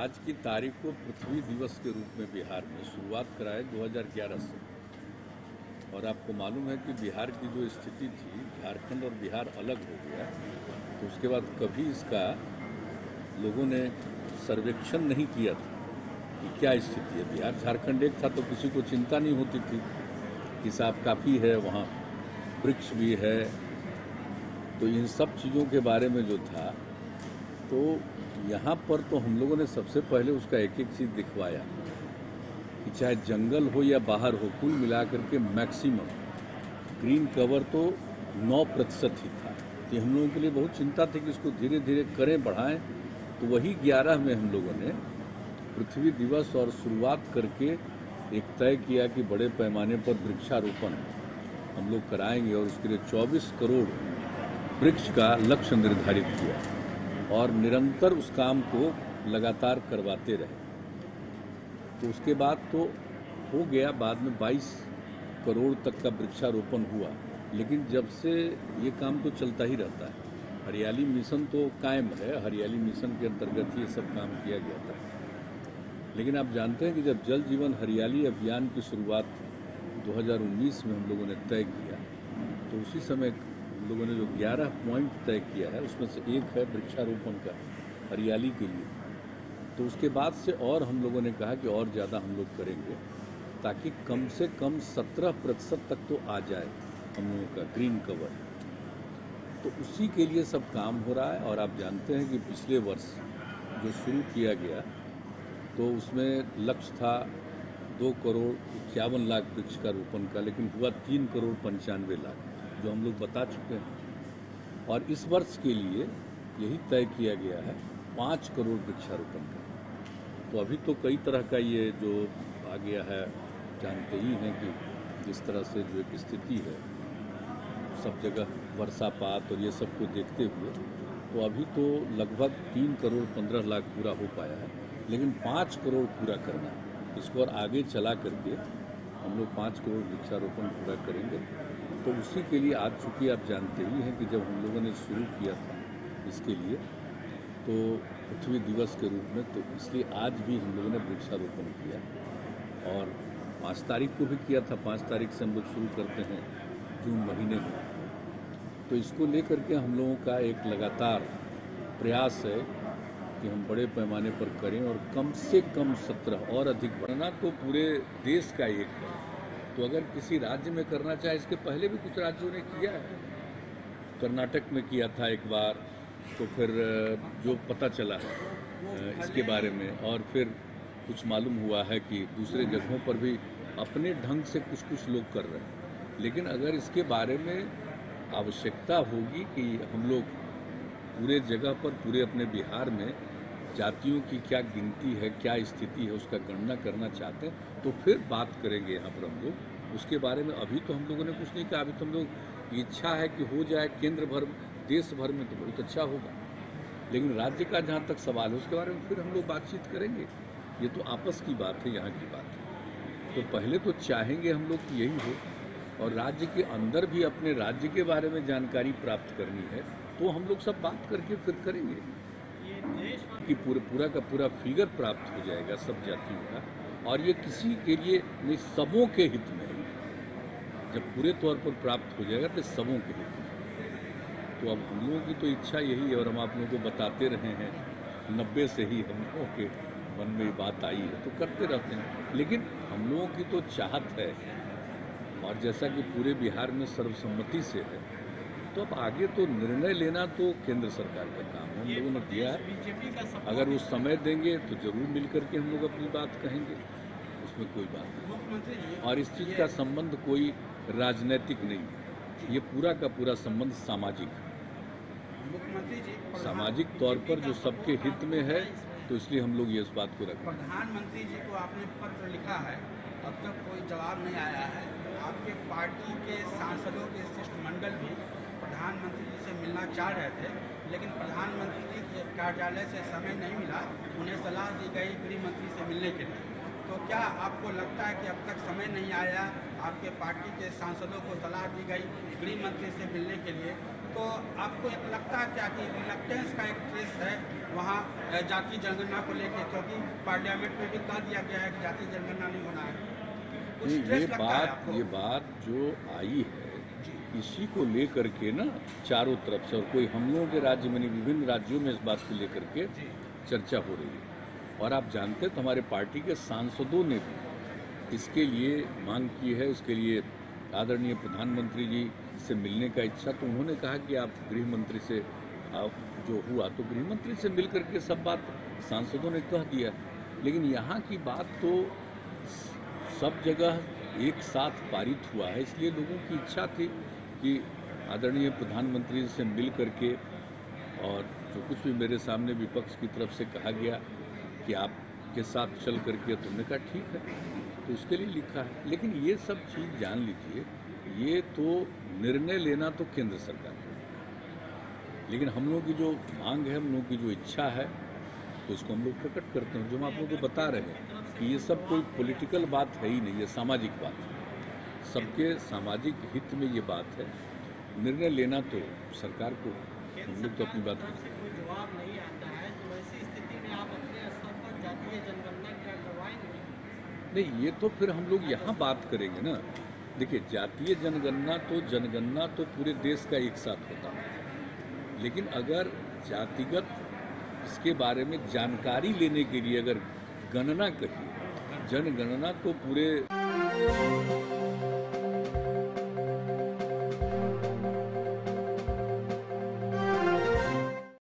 आज की तारीख को पृथ्वी दिवस के रूप में बिहार में शुरुआत कराए 2011 से। और आपको मालूम है कि बिहार की जो स्थिति थी, झारखंड और बिहार अलग हो गया, तो उसके बाद कभी इसका लोगों ने सर्वेक्षण नहीं किया था कि क्या स्थिति है। बिहार झारखंड एक था तो किसी को चिंता नहीं होती थी कि साफ काफ़ी है, वहाँ वृक्ष भी है। तो इन सब चीज़ों के बारे में जो था, तो यहाँ पर तो हम लोगों ने सबसे पहले उसका एक एक चीज़ दिखवाया कि चाहे जंगल हो या बाहर हो, कुल मिलाकर के मैक्सिमम ग्रीन कवर तो 9% ही था। तो हम लोगों के लिए बहुत चिंता थी कि इसको धीरे धीरे करें, बढ़ाएं। तो वही 11 में हम लोगों ने पृथ्वी दिवस और शुरुआत करके एक तय किया कि बड़े पैमाने पर वृक्षारोपण हम लोग कराएंगे और उसके लिए 24 करोड़ वृक्ष का लक्ष्य निर्धारित किया और निरंतर उस काम को लगातार करवाते रहे। तो उसके बाद तो हो गया, बाद में 22 करोड़ तक का वृक्षारोपण हुआ। लेकिन जब से ये काम तो चलता ही रहता है, हरियाली मिशन तो कायम है, हरियाली मिशन के अंतर्गत ये सब काम किया गया था। लेकिन आप जानते हैं कि जब जल जीवन हरियाली अभियान की शुरुआत 2019 में हम लोगों ने तय किया, तो उसी समय हम लोगों ने जो 11 पॉइंट तय किया है उसमें से एक है वृक्षारोपण का हरियाली के लिए। तो उसके बाद से और हम लोगों ने कहा कि और ज़्यादा हम लोग करेंगे ताकि कम से कम 17% तक तो आ जाए हम लोगों का ग्रीन कवर। तो उसी के लिए सब काम हो रहा है। और आप जानते हैं कि पिछले वर्ष जो शुरू किया गया तो उसमें लक्ष्य था 2,51,00,000 वृक्ष का रोपण का, लेकिन हुआ 3,95,00,000 जो हम लोग बता चुके हैं। और इस वर्ष के लिए यही तय किया गया है 5 करोड़ वृक्षारोपण का। तो अभी तो कई तरह का ये जो आ गया है, जानते ही हैं कि जिस तरह से जो एक स्थिति है सब जगह वर्षापात और ये सब को देखते हुए, तो अभी तो लगभग 3,15,00,000 पूरा हो पाया है, लेकिन 5 करोड़ पूरा करना है इसको। और आगे चला करके हम लोग 5 करोड़ वृक्षारोपण पूरा करेंगे। तो उसी के लिए आज चूँकि आप जानते ही हैं कि जब हम लोगों ने शुरू किया था इसके लिए तो पृथ्वी दिवस के रूप में, तो इसलिए आज भी हम लोगों ने वृक्षारोपण किया और 5 तारीख को भी किया था। 5 तारीख से हम लोग शुरू करते हैं जून महीने में। तो इसको लेकर के हम लोगों का एक लगातार प्रयास है कि हम बड़े पैमाने पर करें और कम से कम 17 और अधिक बढ़ना। तो पूरे देश का एक है, तो अगर किसी राज्य में करना चाहे, इसके पहले भी कुछ राज्यों ने किया है, कर्नाटक में किया था एक बार, तो फिर जो पता चला है इसके बारे में और फिर कुछ मालूम हुआ है कि दूसरे जगहों पर भी अपने ढंग से कुछ कुछ लोग कर रहे हैं। लेकिन अगर इसके बारे में आवश्यकता होगी कि हम लोग पूरे जगह पर, पूरे अपने बिहार में जातियों की क्या गिनती है, क्या स्थिति है, उसका गणना करना चाहते हैं, तो फिर बात करेंगे यहाँ पर हम लोग उसके बारे में। अभी तो हम लोगों ने कुछ नहीं कहा, अभी तो हम लोग इच्छा है कि हो जाए केंद्र भर, देश भर में, तो बहुत अच्छा होगा। लेकिन राज्य का जहाँ तक सवाल है उसके बारे में फिर हम लोग बातचीत करेंगे। ये तो आपस की बात है, यहाँ की बात है। तो पहले तो चाहेंगे हम लोग कि यही हो और राज्य के अंदर भी अपने राज्य के बारे में जानकारी प्राप्त करनी है, तो हम लोग सब बात करके फिर करेंगे कि पूरा का पूरा फिगर प्राप्त हो जाएगा सब जातियों का। और ये किसी के लिए नहीं, सबों के हित में है। जब पूरे तौर पर प्राप्त हो जाएगा तो सबों के हित में। तो अब हम लोगों की तो इच्छा यही है और हम आप लोगों को बताते रहे हैं 90 से ही हम लोगों के मन में ये बात आई है, तो करते रहते हैं। लेकिन हम लोगों की तो चाहत है और जैसा कि पूरे बिहार में सर्वसम्मति से है, तो अब आगे तो निर्णय लेना तो केंद्र सरकार का काम है। हम लोगों ने दिया है, अगर वो समय देंगे तो जरूर मिल करके हम लोग अपनी बात कहेंगे, उसमें कोई बात नहीं। और इस चीज़ का संबंध कोई राजनीतिक नहीं, ये पूरा का पूरा संबंध सामाजिक है, सामाजिक तौर पर जो सबके हित में है, तो इसलिए हम लोग ये इस बात को रखें। प्रधानमंत्री जी को आपने पत्र लिखा है, अब तक कोई जवाब नहीं आया है। आपके पार्टी के सांसदों के शिष्टमंडल भी प्रधानमंत्री जी से मिलना चाह रहे थे, लेकिन प्रधानमंत्री के कार्यालय से समय नहीं मिला। उन्हें सलाह दी गई गृह मंत्री से मिलने के लिए। तो क्या आपको लगता है कि अब तक समय नहीं आया, आपके पार्टी के सांसदों को सलाह दी गई गृह मंत्री से मिलने के लिए, तो आपको एक लगता है क्या कि रिलक्टेंस का एक ट्रेस है वहाँ जाति जनगणना को लेकर, क्योंकि पार्लियामेंट में भी कह दिया गया है कि जाति जनगणना नहीं होना है? ये बात जो आई है इसी को लेकर के ना चारों तरफ से, और कोई हम लोगों के राज्य में नहीं, विभिन्न राज्यों में इस बात को लेकर के चर्चा हो रही है। और आप जानते हैं तो हमारे पार्टी के सांसदों ने भी इसके लिए मांग की है, इसके लिए आदरणीय प्रधानमंत्री जी से मिलने का इच्छा, तो उन्होंने कहा कि आप गृह मंत्री से, आप जो हुआ तो गृह मंत्री से मिलकर के सब बात सांसदों ने कह दिया। लेकिन यहाँ की बात तो सब जगह एक साथ पारित हुआ है, इसलिए लोगों की इच्छा थी कि आदरणीय प्रधानमंत्री से मिल करके, और जो कुछ भी मेरे सामने विपक्ष की तरफ से कहा गया कि आपके साथ चल करके, तुमने कहा ठीक है तो उसके लिए लिखा है। लेकिन ये सब चीज़ जान लीजिए, ये तो निर्णय लेना तो केंद्र सरकार को, लेकिन हम लोग की जो मांग है, हम लोग की जो इच्छा है तो उसको हम लोग प्रकट करते हैं। जो हम आप लोगों को बता रहे हैं कि ये सब कोई पॉलिटिकल बात है ही नहीं, ये सामाजिक बात है, सबके सामाजिक हित में ये बात है। निर्णय लेना तो सरकार को, हम लोग तो अपनी बात करते हैं। जवाब नहीं आता है तो ऐसी स्थिति में आप अपने स्तर पर जातीय जनगणना करवाएंगे? नहीं, ये तो फिर हम लोग यहाँ बात करेंगे ना। देखिए, जातीय जनगणना तो पूरे देश का एक साथ होता है, लेकिन अगर जातिगत इसके बारे में जानकारी लेने के लिए अगर गणना कही, जनगणना तो पूरे